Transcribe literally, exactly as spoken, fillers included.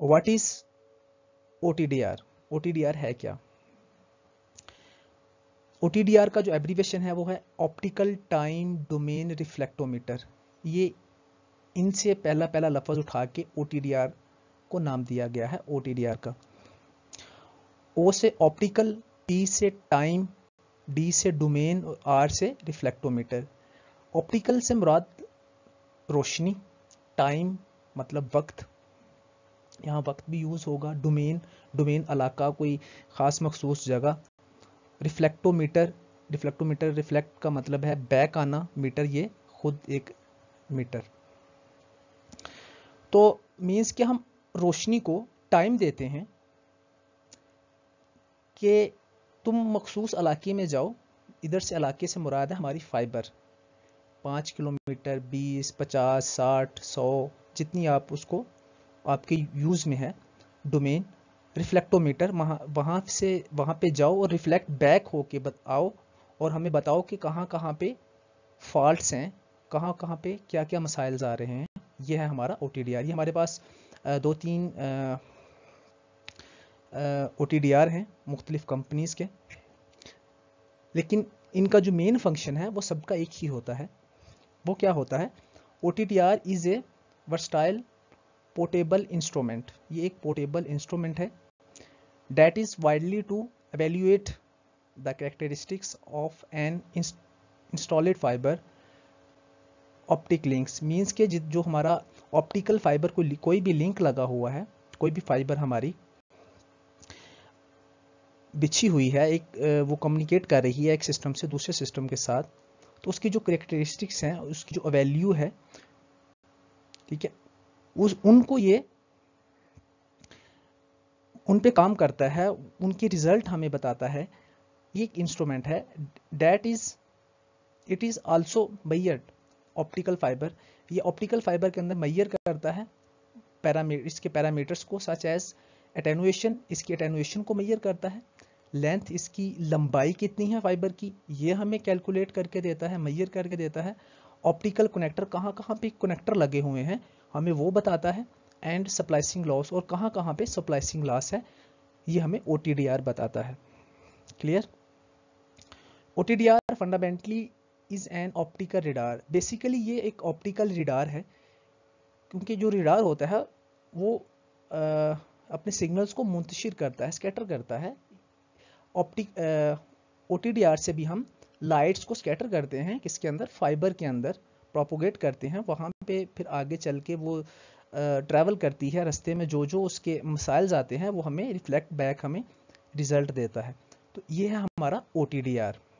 What is O T D R? O T D R है क्या? O T D R का जो abbreviation है वो है ऑप्टिकल टाइम डोमेन रिफ्लेक्टोमीटर। ये इनसे पहला पहला लफ्ज उठा के O T D R को नाम दिया गया है O T D R का। O से ऑप्टिकल, T से टाइम, D से डोमेन और R से रिफ्लेक्टोमीटर। ऑप्टिकल से मुराद रोशनी, टाइम मतलब वक्त, यहाँ वक्त भी यूज़ होगा, डोमेन डोमेन इलाका कोई ख़ास मखसूस जगह, रिफ्लेक्टोमीटर रिफ्लेक्टोमीटर रिफ्लेक्ट का मतलब है बैक आना, मीटर ये खुद एक मीटर। तो मीन्स कि हम रोशनी को टाइम देते हैं कि तुम मखसूस इलाके में जाओ। इधर से इलाके से मुराद है हमारी फाइबर, पाँच किलोमीटर, बीस, पचास, साठ, सौ, जितनी आप उसको आपके यूज़ में है डोमेन रिफ्लेक्टोमीटर, वहाँ वहाँ से वहाँ पे जाओ और रिफ्लेक्ट बैक हो के बताओ और हमें बताओ कि कहाँ कहाँ पे फॉल्ट्स हैं, कहाँ कहाँ पे क्या क्या मसाइल्स आ रहे हैं। ये है हमारा O T D R। ये हमारे पास दो तीन O T D R हैं मुख्तलिफ़ कंपनीज़ के, लेकिन इनका जो मेन फंक्शन है वो सबका एक ही होता है। वो क्या होता है? O T D R is a versatile portable instrument. ये एक पोर्टेबल इंस्ट्रूमेंट है that is widely to evaluate the characteristics of an installed fibre optic links. Means के जो हमारा ऑप्टिकल फाइबर को कोई भी लिंक लगा हुआ है, कोई भी फाइबर हमारी बिछी हुई है, एक वो कम्युनिकेट कर रही है एक सिस्टम से दूसरे सिस्टम के साथ, तो उसकी जो करेक्टरिस्टिक्स हैं, उसकी जो वैल्यू है, ठीक है, उस उनको ये उन पे काम करता है, उनकी रिजल्ट हमें बताता है। ये एक इंस्ट्रूमेंट है that is it is also measured optical fibre. ये ऑप्टिकल फाइबर के अंदर मेजर करता है पैरामीटर, इसके पैरामीटर्स को, सच एज एटेनुएशन, इसकी एटेनुएशन को मेजर करता है, लेंथ, इसकी लंबाई कितनी है फाइबर की, ये हमें कैलकुलेट करके देता है, मेजर करके देता है। ऑप्टिकल कनेक्टर, कहाँ कहाँ पे कनेक्टर लगे हुए हैं हमें वो बताता है, एंड स्प्लाइसिंग लॉस, और कहाँ कहाँ पे स्प्लाइसिंग लॉस है, ये हमें O T D R बताता है। Clear? O T D R fundamentally is an optical radar. Basically ये एक ऑप्टिकल रडार है, क्योंकि जो रडार होता है वो आ, अपने सिग्नल्स को मुंतशिर करता है, स्कैटर करता है। Optic O T D R से भी हम लाइट्स को स्कैटर करते हैं, किसके अंदर? फाइबर के अंदर प्रोपोगेट करते हैं, वहाँ पे फिर आगे चल के वो ट्रैवल करती है, रास्ते में जो जो उसके मसाइल्स आते हैं वो हमें रिफ्लेक्ट बैक हमें रिजल्ट देता है। तो ये है हमारा O T D R।